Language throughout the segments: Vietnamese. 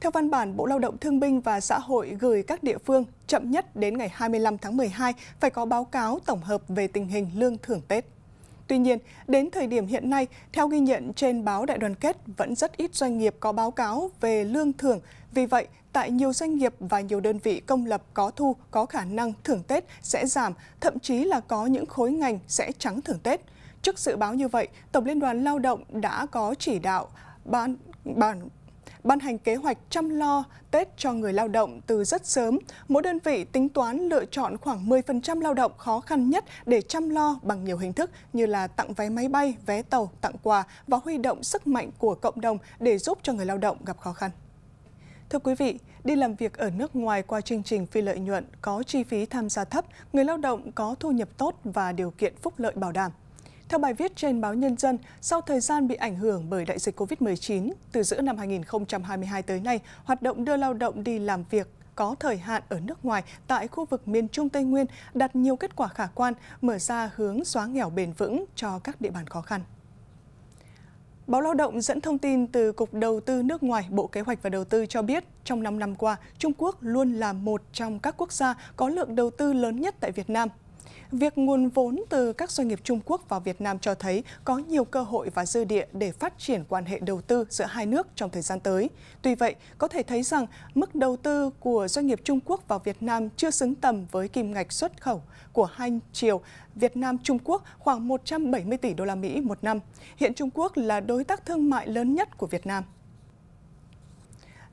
Theo văn bản, Bộ Lao động Thương binh và Xã hội gửi các địa phương chậm nhất đến ngày 25 tháng 12 phải có báo cáo tổng hợp về tình hình lương thưởng Tết. Tuy nhiên, đến thời điểm hiện nay, theo ghi nhận trên báo Đại đoàn kết, vẫn rất ít doanh nghiệp có báo cáo về lương thưởng. Vì vậy, tại nhiều doanh nghiệp và nhiều đơn vị công lập có thu có khả năng thưởng Tết sẽ giảm, thậm chí là có những khối ngành sẽ trắng thưởng Tết. Trước dự báo như vậy, Tổng Liên đoàn Lao động đã có chỉ đạo ban hành kế hoạch chăm lo Tết cho người lao động từ rất sớm. Mỗi đơn vị tính toán lựa chọn khoảng 10% lao động khó khăn nhất để chăm lo bằng nhiều hình thức như là tặng vé máy bay, vé tàu, tặng quà và huy động sức mạnh của cộng đồng để giúp cho người lao động gặp khó khăn. Thưa quý vị, đi làm việc ở nước ngoài qua chương trình phi lợi nhuận có chi phí tham gia thấp, người lao động có thu nhập tốt và điều kiện phúc lợi bảo đảm. Theo bài viết trên báo Nhân dân, sau thời gian bị ảnh hưởng bởi đại dịch Covid-19, từ giữa năm 2022 tới nay, hoạt động đưa lao động đi làm việc có thời hạn ở nước ngoài tại khu vực miền Trung Tây Nguyên đạt nhiều kết quả khả quan, mở ra hướng xóa nghèo bền vững cho các địa bàn khó khăn. Báo Lao động dẫn thông tin từ Cục Đầu tư nước ngoài, Bộ Kế hoạch và Đầu tư cho biết, trong 5 năm qua, Trung Quốc luôn là một trong các quốc gia có lượng đầu tư lớn nhất tại Việt Nam. Việc nguồn vốn từ các doanh nghiệp Trung Quốc vào Việt Nam cho thấy có nhiều cơ hội và dư địa để phát triển quan hệ đầu tư giữa hai nước trong thời gian tới. Tuy vậy, có thể thấy rằng mức đầu tư của doanh nghiệp Trung Quốc vào Việt Nam chưa xứng tầm với kim ngạch xuất khẩu của hai chiều Việt Nam-Trung Quốc khoảng 170 tỷ đô la Mỹ một năm. Hiện Trung Quốc là đối tác thương mại lớn nhất của Việt Nam.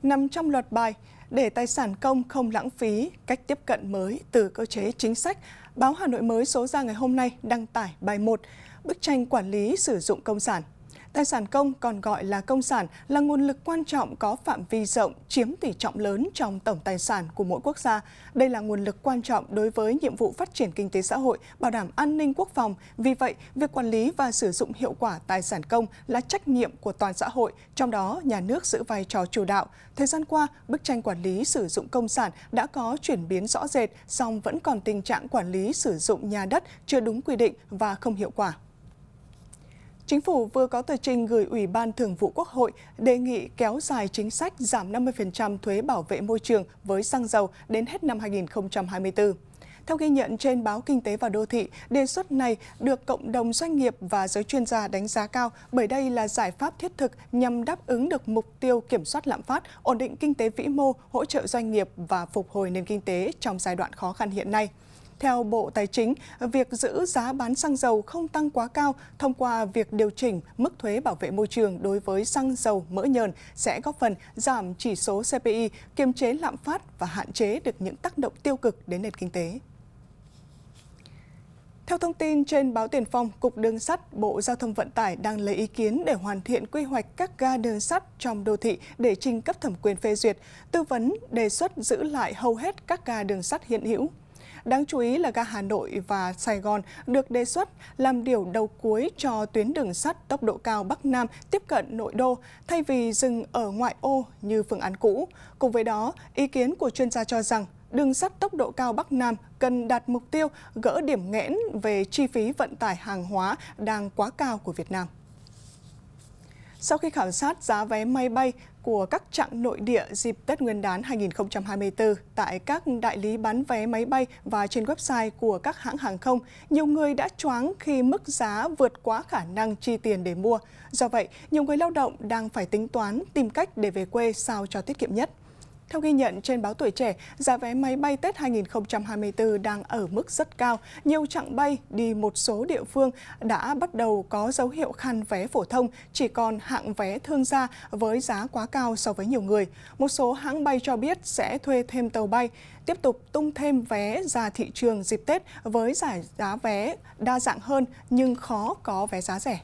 Nằm trong loạt bài "Để tài sản công không lãng phí, cách tiếp cận mới từ cơ chế chính sách", báo Hà Nội mới số ra ngày hôm nay đăng tải bài 1, bức tranh quản lý sử dụng công sản. Tài sản công, còn gọi là công sản, là nguồn lực quan trọng có phạm vi rộng, chiếm tỷ trọng lớn trong tổng tài sản của mỗi quốc gia. Đây là nguồn lực quan trọng đối với nhiệm vụ phát triển kinh tế xã hội, bảo đảm an ninh quốc phòng. Vì vậy, việc quản lý và sử dụng hiệu quả tài sản công là trách nhiệm của toàn xã hội, trong đó nhà nước giữ vai trò chủ đạo. Thời gian qua, bức tranh quản lý sử dụng công sản đã có chuyển biến rõ rệt, song vẫn còn tình trạng quản lý sử dụng nhà đất chưa đúng quy định và không hiệu quả. Chính phủ vừa có tờ trình gửi Ủy ban Thường vụ Quốc hội đề nghị kéo dài chính sách giảm 50% thuế bảo vệ môi trường với xăng dầu đến hết năm 2024. Theo ghi nhận trên báo Kinh tế và Đô thị, đề xuất này được cộng đồng doanh nghiệp và giới chuyên gia đánh giá cao bởi đây là giải pháp thiết thực nhằm đáp ứng được mục tiêu kiểm soát lạm phát, ổn định kinh tế vĩ mô, hỗ trợ doanh nghiệp và phục hồi nền kinh tế trong giai đoạn khó khăn hiện nay. Theo Bộ Tài chính, việc giữ giá bán xăng dầu không tăng quá cao thông qua việc điều chỉnh mức thuế bảo vệ môi trường đối với xăng dầu mỡ nhờn sẽ góp phần giảm chỉ số CPI, kiềm chế lạm phát và hạn chế được những tác động tiêu cực đến nền kinh tế. Theo thông tin trên báo Tiền phong, Cục Đường sắt, Bộ Giao thông Vận tải đang lấy ý kiến để hoàn thiện quy hoạch các ga đường sắt trong đô thị để trình cấp thẩm quyền phê duyệt, tư vấn đề xuất giữ lại hầu hết các ga đường sắt hiện hữu. Đáng chú ý là ga Hà Nội và Sài Gòn được đề xuất làm điểm đầu cuối cho tuyến đường sắt tốc độ cao Bắc Nam tiếp cận nội đô thay vì dừng ở ngoại ô như phương án cũ. Cùng với đó, ý kiến của chuyên gia cho rằng đường sắt tốc độ cao Bắc Nam cần đạt mục tiêu gỡ điểm nghẽn về chi phí vận tải hàng hóa đang quá cao của Việt Nam. Sau khi khảo sát giá vé máy bay của các chặng nội địa dịp Tết Nguyên đán 2024 tại các đại lý bán vé máy bay và trên website của các hãng hàng không, nhiều người đã choáng khi mức giá vượt quá khả năng chi tiền để mua. Do vậy, nhiều người lao động đang phải tính toán tìm cách để về quê sao cho tiết kiệm nhất. Theo ghi nhận trên báo Tuổi Trẻ, giá vé máy bay Tết 2024 đang ở mức rất cao. Nhiều chặng bay đi một số địa phương đã bắt đầu có dấu hiệu khan vé phổ thông, chỉ còn hạng vé thương gia với giá quá cao so với nhiều người. Một số hãng bay cho biết sẽ thuê thêm tàu bay, tiếp tục tung thêm vé ra thị trường dịp Tết với giá vé đa dạng hơn nhưng khó có vé giá rẻ.